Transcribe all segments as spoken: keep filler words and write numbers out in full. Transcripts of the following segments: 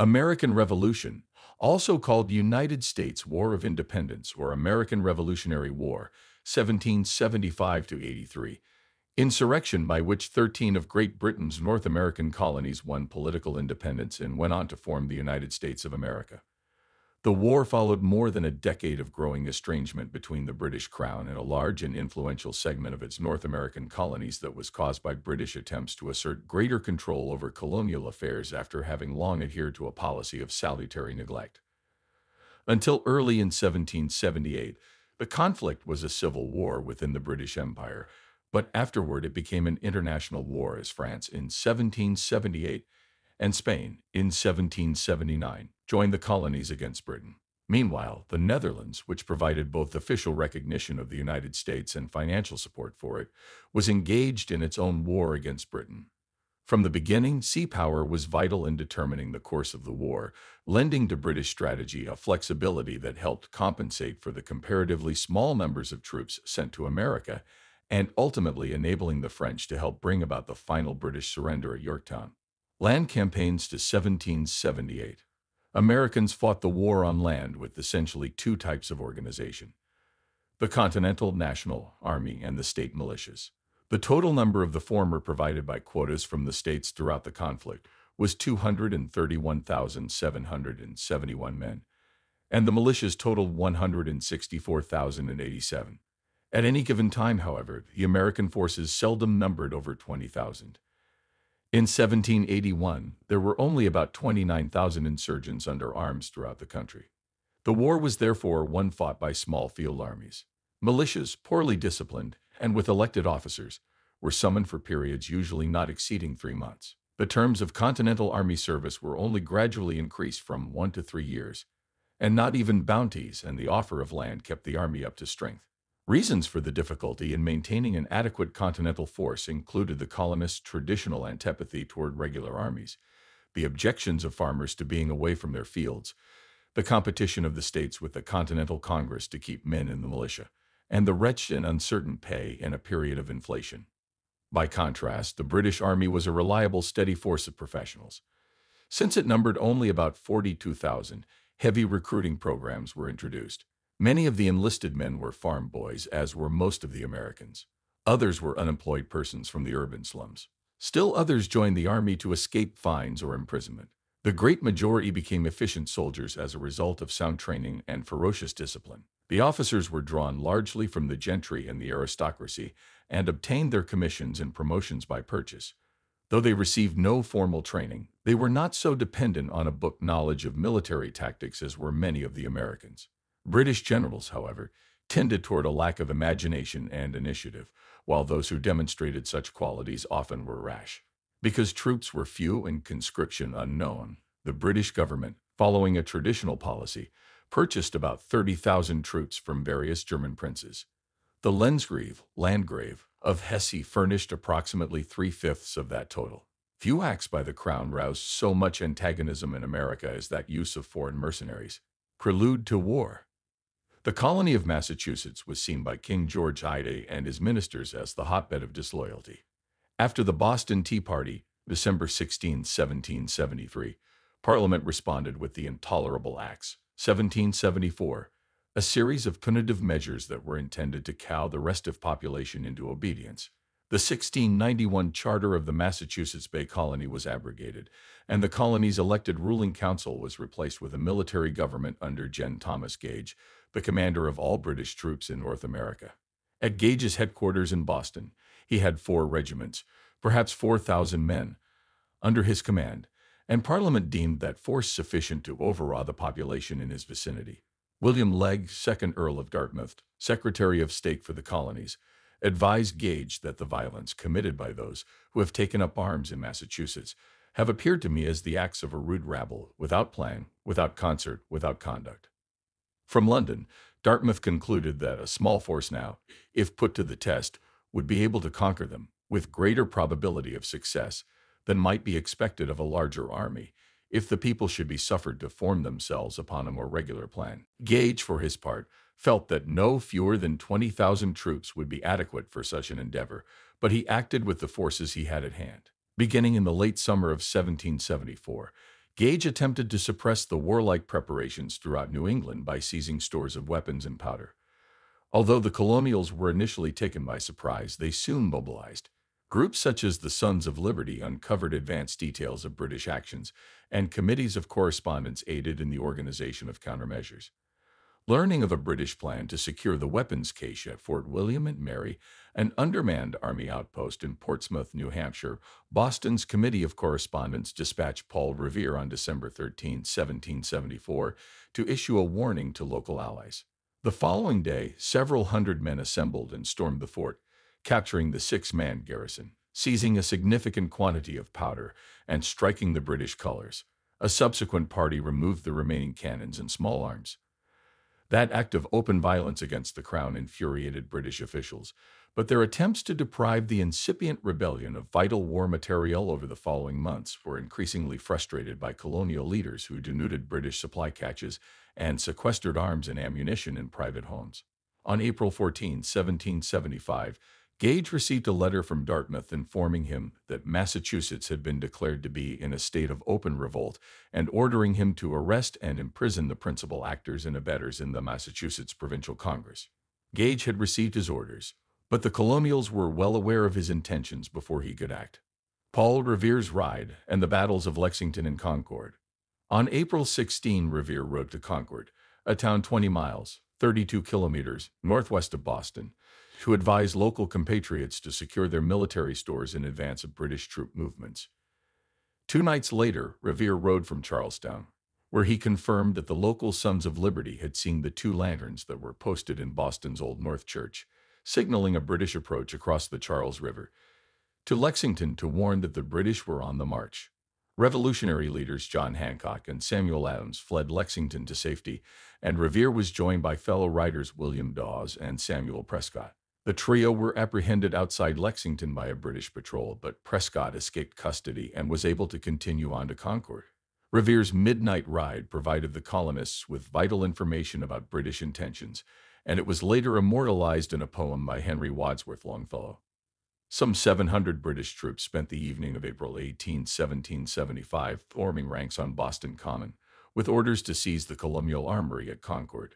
American Revolution, also called United States War of Independence or American Revolutionary War, seventeen seventy-five to eighty-three, insurrection by which thirteen of Great Britain's North American colonies won political independence and went on to form the United States of America. The war followed more than a decade of growing estrangement between the British Crown and a large and influential segment of its North American colonies that was caused by British attempts to assert greater control over colonial affairs after having long adhered to a policy of salutary neglect. Until early in seventeen seventy-eight, the conflict was a civil war within the British Empire, but afterward it became an international war as France in seventeen seventy-eight and Spain in seventeen seventy-nine. Joined the colonies against Britain. Meanwhile, the Netherlands, which provided both official recognition of the United States and financial support for it, was engaged in its own war against Britain. From the beginning, sea power was vital in determining the course of the war, lending to British strategy a flexibility that helped compensate for the comparatively small numbers of troops sent to America, and ultimately enabling the French to help bring about the final British surrender at Yorktown. Land campaigns to seventeen seventy-eight. Americans fought the war on land with essentially two types of organization: the Continental National Army and the state militias. The total number of the former provided by quotas from the states throughout the conflict was two hundred thirty-one thousand seven hundred seventy-one men, and the militias totaled one hundred sixty-four thousand eighty-seven. At any given time, however, the American forces seldom numbered over twenty thousand. In seventeen eighty-one, there were only about twenty-nine thousand insurgents under arms throughout the country. The war was therefore one fought by small field armies. Militias, poorly disciplined, and with elected officers, were summoned for periods usually not exceeding three months. The terms of Continental Army service were only gradually increased from one to three years, and not even bounties and the offer of land kept the army up to strength. Reasons for the difficulty in maintaining an adequate continental force included the colonists' traditional antipathy toward regular armies, the objections of farmers to being away from their fields, the competition of the states with the Continental Congress to keep men in the militia, and the wretched and uncertain pay in a period of inflation. By contrast, the British Army was a reliable, steady force of professionals. Since it numbered only about forty-two thousand, heavy recruiting programs were introduced. Many of the enlisted men were farm boys, as were most of the Americans. Others were unemployed persons from the urban slums. Still others joined the army to escape fines or imprisonment. The great majority became efficient soldiers as a result of sound training and ferocious discipline. The officers were drawn largely from the gentry and the aristocracy and obtained their commissions and promotions by purchase. Though they received no formal training, they were not so dependent on a book knowledge of military tactics as were many of the Americans. British generals, however, tended toward a lack of imagination and initiative, while those who demonstrated such qualities often were rash. Because troops were few and conscription unknown, the British government, following a traditional policy, purchased about thirty thousand troops from various German princes. The Landgrave, Landgrave of Hesse furnished approximately three-fifths of that total. Few acts by the Crown roused so much antagonism in America as that use of foreign mercenaries. Prelude to war. The colony of Massachusetts was seen by King George the First and his ministers as the hotbed of disloyalty. After the Boston Tea Party, December sixteenth seventeen seventy-three, Parliament responded with the Intolerable Acts, seventeen seventy-four, a series of punitive measures that were intended to cow the restive population into obedience. The sixteen ninety-one Charter of the Massachusetts Bay Colony was abrogated, and the colony's elected ruling council was replaced with a military government under General Thomas Gage, the commander of all British troops in North America. At Gage's headquarters in Boston, he had four regiments, perhaps four thousand men, under his command, and Parliament deemed that force sufficient to overawe the population in his vicinity. William Legge, second Earl of Dartmouth, Secretary of State for the Colonies, advised Gage that the violence committed by those who have taken up arms in Massachusetts have appeared to me as the acts of a rude rabble, without plan, without concert, without conduct. From London, Dartmouth concluded that a small force now, if put to the test, would be able to conquer them, with greater probability of success than might be expected of a larger army, if the people should be suffered to form themselves upon a more regular plan. Gage, for his part, felt that no fewer than twenty thousand troops would be adequate for such an endeavor, but he acted with the forces he had at hand. Beginning in the late summer of seventeen seventy-four, Gage attempted to suppress the warlike preparations throughout New England by seizing stores of weapons and powder. Although the colonials were initially taken by surprise, they soon mobilized. Groups such as the Sons of Liberty uncovered advanced details of British actions, and committees of correspondence aided in the organization of countermeasures. Learning of a British plan to secure the weapons cache at Fort William and Mary, an undermanned army outpost in Portsmouth, New Hampshire, Boston's Committee of Correspondence dispatched Paul Revere on December thirteenth, seventeen seventy-four, to issue a warning to local allies. The following day, several hundred men assembled and stormed the fort, capturing the six-man garrison, seizing a significant quantity of powder, and striking the British colors. A subsequent party removed the remaining cannons and small arms. That act of open violence against the Crown infuriated British officials, but their attempts to deprive the incipient rebellion of vital war material over the following months were increasingly frustrated by colonial leaders who denuded British supply caches and sequestered arms and ammunition in private homes. On April fourteenth, seventeen seventy-five, Gage received a letter from Dartmouth informing him that Massachusetts had been declared to be in a state of open revolt and ordering him to arrest and imprison the principal actors and abettors in the Massachusetts Provincial Congress. Gage had received his orders, but the colonials were well aware of his intentions before he could act. Paul Revere's ride and the battles of Lexington and Concord. On April sixteenth, Revere rode to Concord, a town twenty miles, thirty-two kilometers, northwest of Boston, to advise local compatriots to secure their military stores in advance of British troop movements. Two nights later, Revere rode from Charlestown, where he confirmed that the local Sons of Liberty had seen the two lanterns that were posted in Boston's Old North Church, signaling a British approach across the Charles River, to Lexington to warn that the British were on the march. Revolutionary leaders John Hancock and Samuel Adams fled Lexington to safety, and Revere was joined by fellow riders William Dawes and Samuel Prescott. The trio were apprehended outside Lexington by a British patrol, but Prescott escaped custody and was able to continue on to Concord. Revere's midnight ride provided the colonists with vital information about British intentions, and it was later immortalized in a poem by Henry Wadsworth Longfellow. Some seven hundred British troops spent the evening of April eighteenth, seventeen seventy-five, forming ranks on Boston Common, with orders to seize the colonial armory at Concord.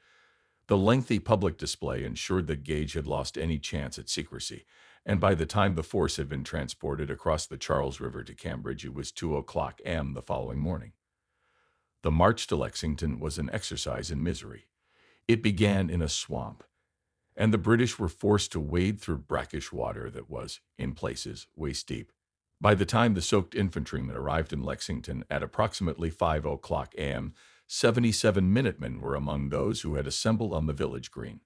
The lengthy public display ensured that Gage had lost any chance at secrecy, and by the time the force had been transported across the Charles River to Cambridge, it was two o'clock a m the following morning. The march to Lexington was an exercise in misery. It began in a swamp, and the British were forced to wade through brackish water that was, in places, waist-deep. By the time the soaked infantrymen arrived in Lexington at approximately five o'clock a m, seventy-seven Minutemen were among those who had assembled on the village green.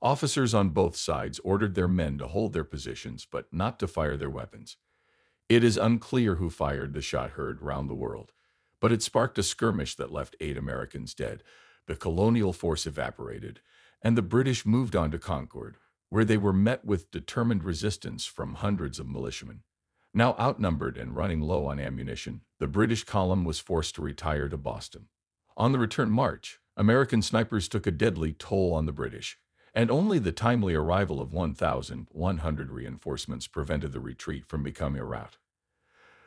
Officers on both sides ordered their men to hold their positions but not to fire their weapons. It is unclear who fired the shot heard round the world, but it sparked a skirmish that left eight Americans dead. The colonial force evaporated, and the British moved on to Concord, where they were met with determined resistance from hundreds of militiamen. Now outnumbered and running low on ammunition, the British column was forced to retire to Boston. On the return march, American snipers took a deadly toll on the British, and only the timely arrival of one thousand one hundred reinforcements prevented the retreat from becoming a rout.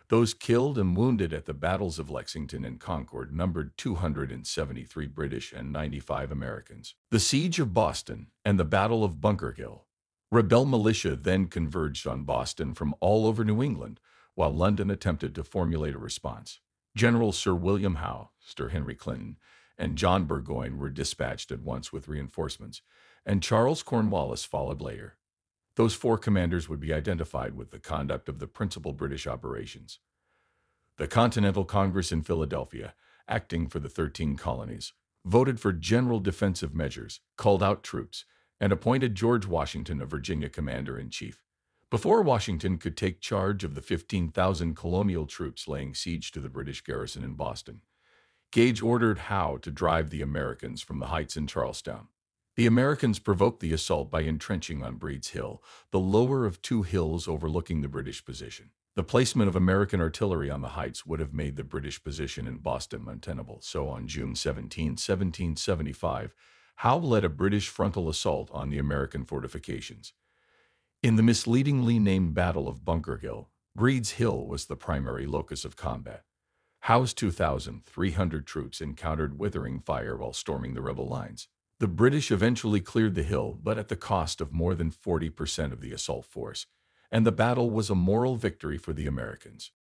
Those killed and wounded at the battles of Lexington and Concord numbered two hundred seventy-three British and ninety-five Americans. The siege of Boston and the Battle of Bunker Hill. Rebel militia then converged on Boston from all over New England, while London attempted to formulate a response. General Sir William Howe, Sir Henry Clinton, and John Burgoyne were dispatched at once with reinforcements, and Charles Cornwallis followed later. Those four commanders would be identified with the conduct of the principal British operations. The Continental Congress in Philadelphia, acting for the thirteen colonies, voted for general defensive measures, called out troops, and appointed George Washington of Virginia commander-in-chief. Before Washington could take charge of the fifteen thousand colonial troops laying siege to the British garrison in Boston, Gage ordered Howe to drive the Americans from the heights in Charlestown. The Americans provoked the assault by entrenching on Breed's Hill, the lower of two hills overlooking the British position. The placement of American artillery on the heights would have made the British position in Boston untenable, so on June seventeenth, seventeen seventy-five, Howe led a British frontal assault on the American fortifications. In the misleadingly named Battle of Bunker Hill, Breed's Hill was the primary locus of combat. Howe's two thousand three hundred troops encountered withering fire while storming the rebel lines. The British eventually cleared the hill, but at the cost of more than forty percent of the assault force, and the battle was a moral victory for the Americans.